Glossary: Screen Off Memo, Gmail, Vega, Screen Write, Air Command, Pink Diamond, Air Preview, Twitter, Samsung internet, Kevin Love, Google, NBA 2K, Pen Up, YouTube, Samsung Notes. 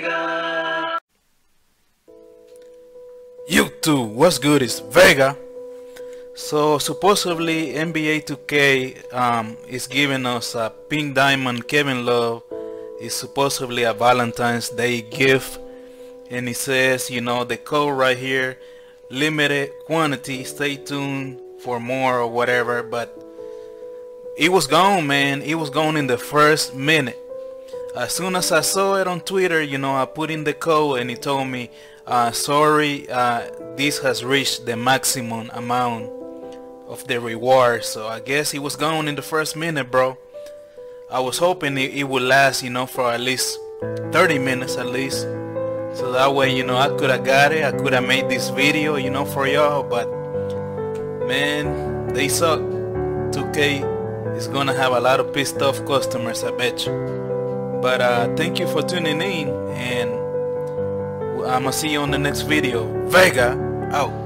Vega. YouTube, what's good? It's Vega. So supposedly NBA 2K is giving us a Pink Diamond. Kevin Love is supposedly a Valentine's Day gift, and it says, you know, the code right here, limited quantity, stay tuned for more or whatever. But it was gone, man. It was gone in the first minute. As soon as I saw it on Twitter, you know, I put in the code and it told me, sorry, this has reached the maximum amount of the reward. So I guess it was gone in the first minute, bro. I was hoping it would last, you know, for at least 30 minutes at least. So that way, you know, I could have got it. I could have made this video, you know, for y'all. But, man, they suck. 2K is going to have a lot of pissed off customers, I bet you. But thank you for tuning in, and I'ma see you on the next video. Vega out.